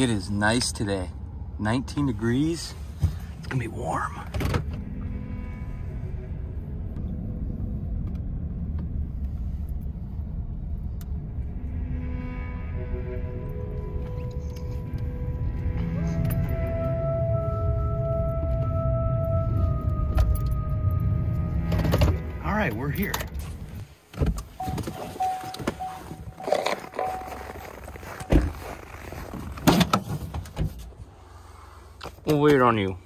It is nice today. 19 degrees. It's gonna be warm. All right, we're here. We'll wait on you.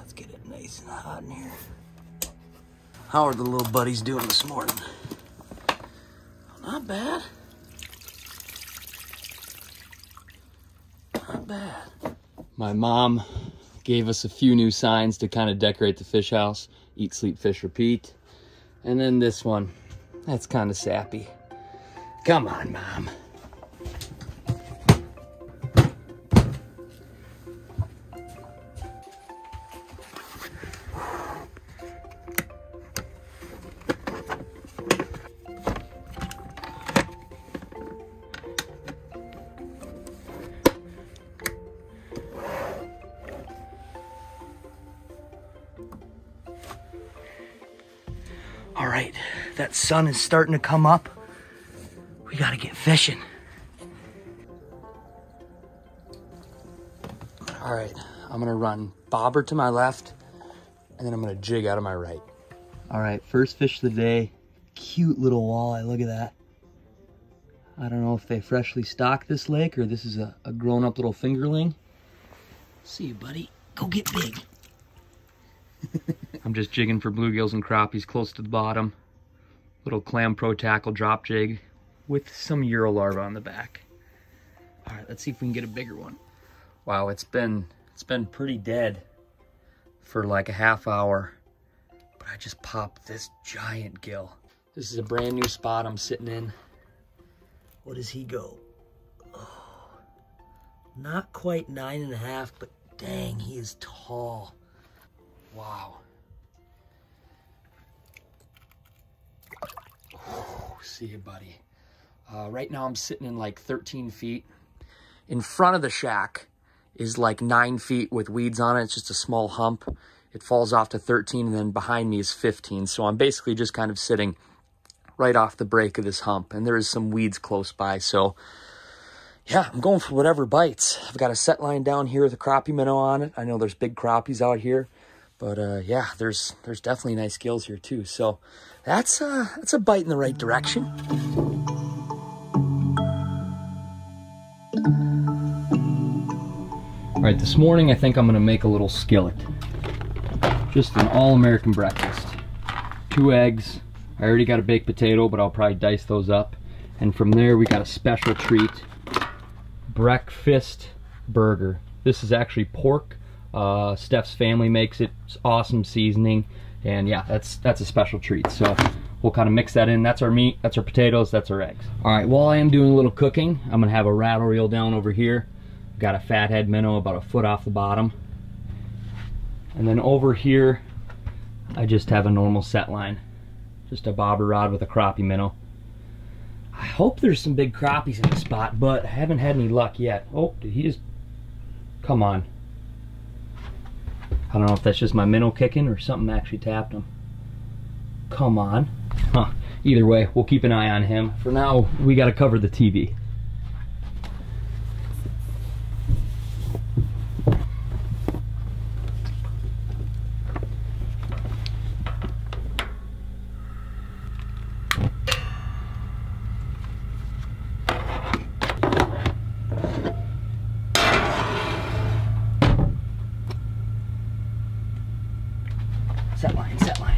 Let's get it nice and hot in here. How are the little buddies doing this morning? Not bad. Not bad. My mom gave us a few new signs to kind of decorate the fish house. Eat, sleep, fish, repeat. And then this one. That's kind of sappy. Come on, Mom. All right, that sun is starting to come up. We gotta get fishing. All right, I'm gonna run bobber to my left, and then I'm gonna jig out of my right. All right, first fish of the day. Cute little walleye, look at that. I don't know if they freshly stocked this lake or this is a grown-up little fingerling. See you, buddy. Go get big. I'm just jigging for bluegills and crappies close to the bottom. Little Clam Pro Tackle drop jig with some Euro larva on the back. All right, let's see if we can get a bigger one. Wow, it's been pretty dead for like a half hour, but I just popped this giant gill. This is a brand new spot I'm sitting in. What does he go? Oh, not quite 9.5, but dang, he is tall. Wow. Oh, see you, buddy. Right now I'm sitting in like 13 feet. In front of the shack is like 9 feet with weeds on it. It's just a small hump. It falls off to 13, and then behind me is 15. So I'm basically just kind of sitting right off the break of this hump, and there is some weeds close by. So yeah, I'm going for whatever bites. I've got a set line down here with a crappie minnow on it. I know there's big crappies out here. But yeah, there's definitely nice gills here too. So that's a bite in the right direction. All right, this morning I think I'm gonna make a little skillet. Just an all-American breakfast. 2 eggs, I already got a baked potato, but I'll probably dice those up. And from there we got a special treat, breakfast burger. This is actually pork. Steph's family makes it. It's awesome seasoning, and yeah, that's a special treat. So we'll kind of mix that in. That's our meat, that's our potatoes, that's our eggs. All right, while I am doing a little cooking, I'm gonna have a rattle reel down over here. Got a fathead minnow about 1 foot off the bottom, and then over here I just have a normal set line, just a bobber rod with a crappie minnow. I hope there's some big crappies in the spot, but I haven't had any luck yet. Oh, did he just come on? I don't know if that's just my minnow kicking or something actually tapped him. Come on. Huh. Either way, we'll keep an eye on him. For now, we gotta cover the TV. Set line.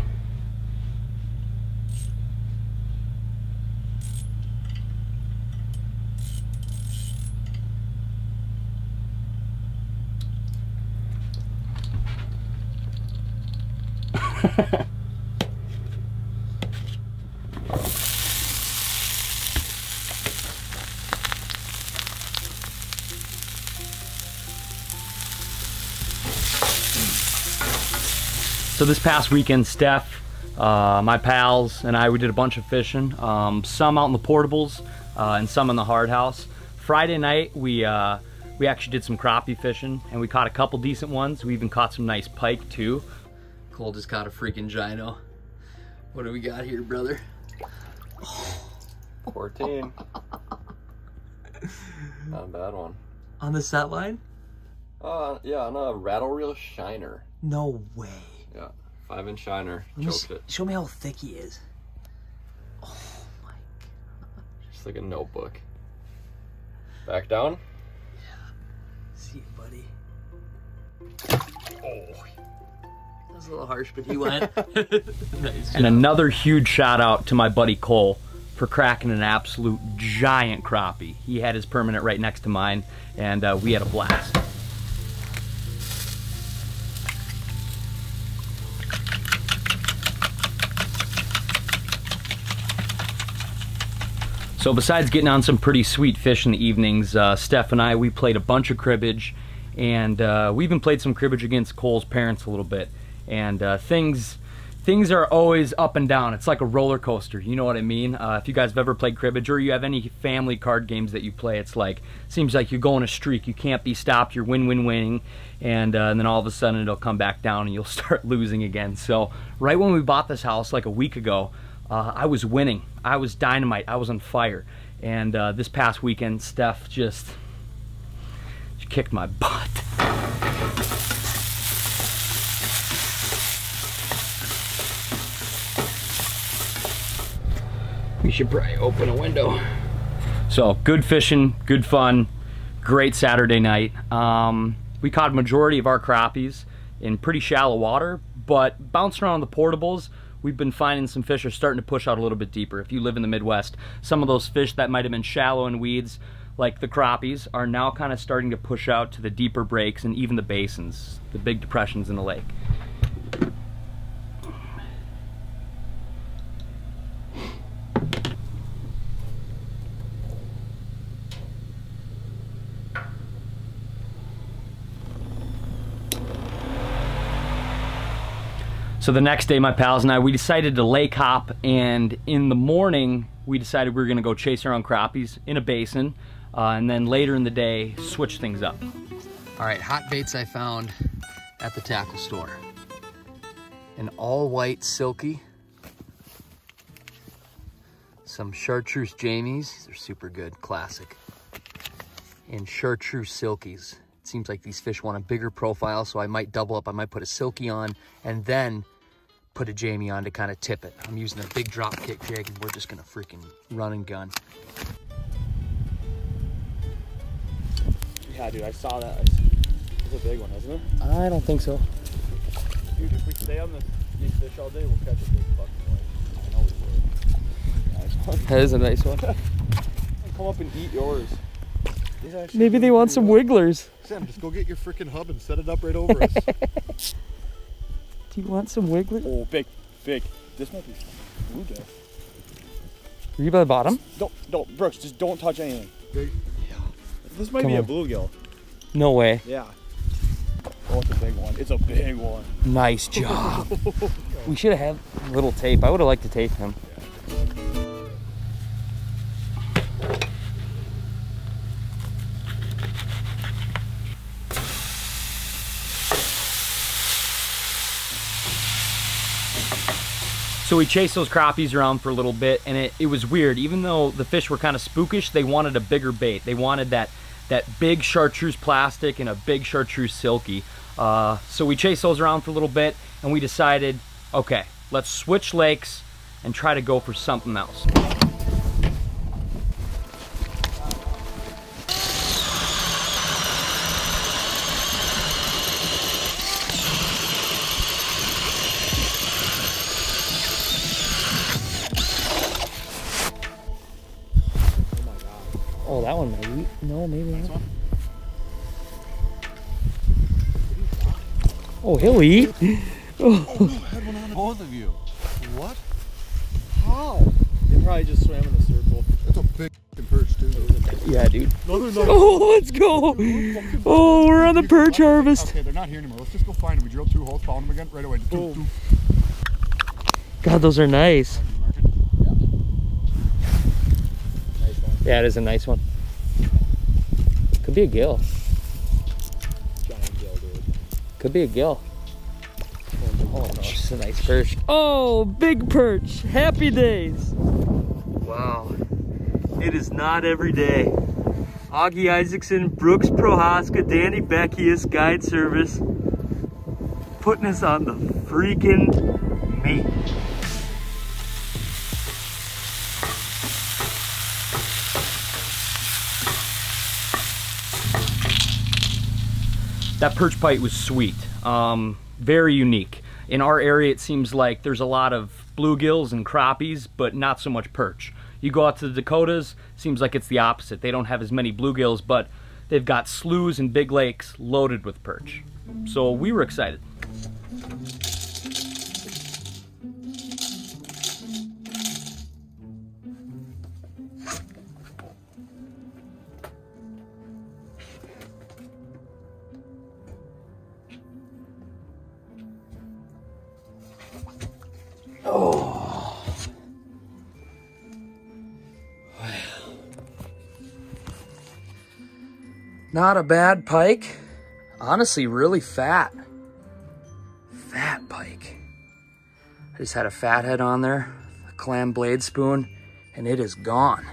So this past weekend, Steph, my pals, and I, we did a bunch of fishing. Some out in the portables and some in the hard house. Friday night, we actually did some crappie fishing and we caught a couple decent ones. We even caught some nice pike too. Cole just caught a freaking gyno. What do we got here, brother? 14. Not a bad one. On the set line? Yeah, on a rattle reel shiner. No way. Yeah, 5-inch shiner. Choked it. Show me how thick he is. Oh my god. Just like a notebook. Back down? Yeah. See you, buddy. Oh. That was a little harsh, but he went. Nice. And another huge shout out to my buddy Cole for cracking an absolute giant crappie. He had his permanent right next to mine, and we had a blast. So besides getting on some pretty sweet fish in the evenings, Steph and I, we played a bunch of cribbage, and we even played some cribbage against Cole's parents a little bit. And things are always up and down. It's like a roller coaster, you know what I mean? If you guys have ever played cribbage or you have any family card games that you play, it's like, seems like you go on a streak, you can't be stopped, you're win-win-winning, and then all of a sudden it'll come back down and you'll start losing again. So right when we bought this house like a week ago, I was winning. I was dynamite. I was on fire. And this past weekend, Steph just kicked my butt. We should probably open a window. So good fishing, good fun, great Saturday night. We caught a majority of our crappies in pretty shallow water, but bouncing around the portables, we've been finding some fish are starting to push out a little bit deeper. If you live in the Midwest, some of those fish that might have been shallow in weeds, like the crappies, are now kind of starting to push out to the deeper breaks and even the basins, the big depressions in the lake. So the next day, my pals and I, we decided to lake hop, and in the morning, we decided we were gonna go chase around crappies in a basin, and then later in the day, switch things up. All right, hot baits I found at the tackle store. An all-white silky, some chartreuse jamies, these are super good, classic, and chartreuse silkies. It seems like these fish want a bigger profile, so I might double up. I might put a silky on, and then put a Jamie on to kind of tip it. I'm using a big drop kick jig and we're just gonna freaking run and gun. Yeah, dude, I saw that. It's a big one, isn't it? I don't think so. Dude, if we stay on these fish all day, we'll catch a big fucking one. I know we will. Nice one. That is a nice one. Come up and eat yours. Maybe they want some wigglers. Sam, just go get your freaking hub and set it up right over us. Do you want some wiggler? Oh, big, big. This might be blue jay. Are you by the bottom? Don't, Brooks, just don't touch anything. Big. Yeah. This might be a bluegill. No way. Yeah. Oh, it's a big one. It's a big one. Nice job. We should have had a little tape. I would have liked to tape him. So we chased those crappies around for a little bit, and it was weird. Even though the fish were kind of spookish, they wanted a bigger bait. They wanted that big chartreuse plastic and a big chartreuse silky. So we chased those around for a little bit, and we decided, okay, let's switch lakes and try to go for something else. Oh, that one might eat. No, maybe not. Oh, he'll eat. Oh, I had one on both of you. What? How? They probably just swam in a circle. That's a big perch too. Yeah, dude. No. Oh, let's go. Dude, we're on the perch harvest. Okay, they're not here anymore. Let's just go find them. We drilled two holes, found them again right away. Boom. God, those are nice. Yeah, it is a nice one. Could be a gill. Giant gill, dude. Could be a gill. Oh, it's a nice perch. Oh, big perch. Happy days. Wow. It is not every day. Augie Isaacson, Brooks Prohaska, Danny Beckius, guide service. Putting us on the freaking meat. That perch bite was sweet. Very unique. In our area, it seems like there's a lot of bluegills and crappies, but not so much perch. You go out to the Dakotas, seems like it's the opposite. They don't have as many bluegills, but they've got sloughs and big lakes loaded with perch. So we were excited. Oh, wow. Not a bad pike. Honestly, really fat. Fat pike. I just had a fat head on there, a clam blade spoon, and it is gone.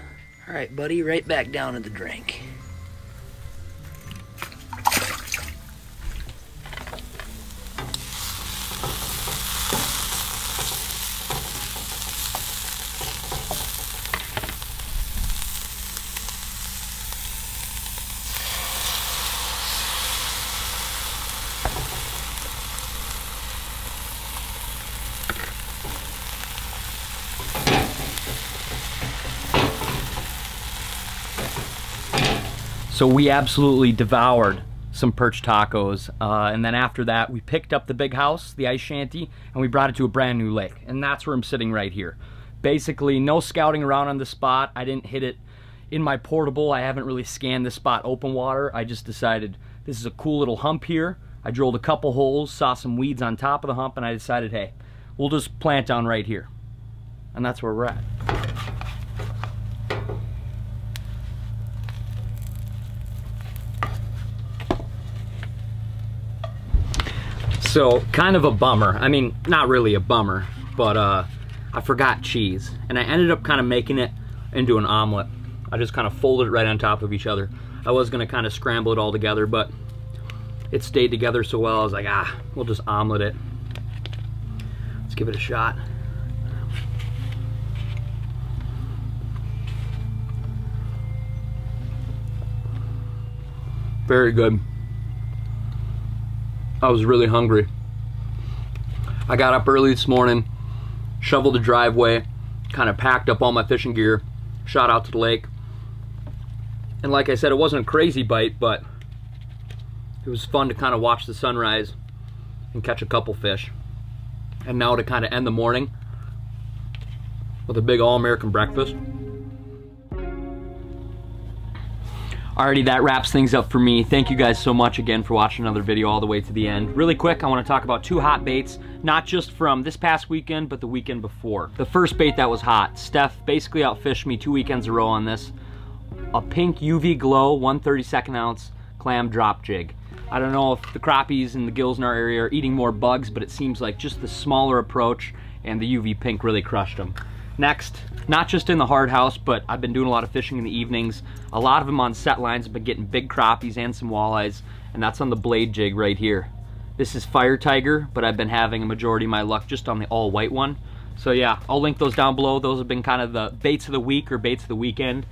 All right, buddy, right back down to the drink. So we absolutely devoured some perch tacos, and then after that we picked up the big house, the ice shanty, and we brought it to a brand new lake, and that's where I'm sitting right here. Basically no scouting around on the spot. I didn't hit it in my portable. I haven't really scanned this spot open water. I just decided this is a cool little hump here. I drilled a couple holes, saw some weeds on top of the hump, and I decided, hey, we'll just plant down right here, and that's where we're at. So kind of a bummer. I mean, not really a bummer, but I forgot cheese, and I ended up kind of making it into an omelet. I just kind of folded it right on top of each other. I was gonna kind of scramble it all together, but it stayed together so well, I was like, we'll just omelet it. Let's give it a shot. Very good. I was really hungry. I got up early this morning, shoveled the driveway, kind of packed up all my fishing gear, shot out to the lake. And like I said, it wasn't a crazy bite, but it was fun to kind of watch the sunrise and catch a couple fish. And now to kind of end the morning with a big all-American breakfast. Alrighty, that wraps things up for me. Thank you guys so much again for watching another video all the way to the end. Really quick, I want to talk about two hot baits, not just from this past weekend, but the weekend before. The first bait that was hot, Steph basically outfished me 2 weekends in a row on this. A pink UV glow, 132nd ounce clam drop jig. I don't know if the crappies and the gills in our area are eating more bugs, but it seems like just the smaller approach and the UV pink really crushed them. Next, not just in the hard house, but I've been doing a lot of fishing in the evenings. A lot of them on set lines. I've been getting big crappies and some walleyes, and that's on the blade jig right here. This is Fire Tiger, but I've been having a majority of my luck just on the all white one. So yeah, I'll link those down below. Those have been kind of the baits of the week or baits of the weekend.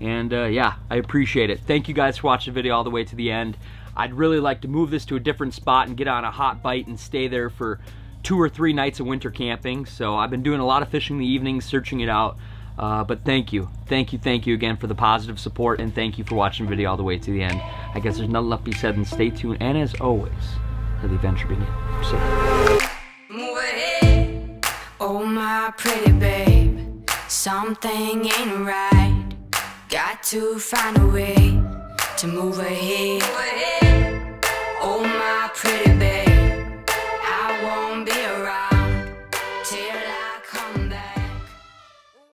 And yeah, I appreciate it. Thank you guys for watching the video all the way to the end. I'd really like to move this to a different spot and get on a hot bite and stay there for 2 or 3 nights of winter camping. So I've been doing a lot of fishing in the evenings, searching it out. But thank you again for the positive support, and thank you for watching the video all the way to the end. I guess there's nothing left to be said, and stay tuned, and as always, let the adventure begin. See ya. Oh my pretty babe, something ain't right. Got to find a way to move ahead.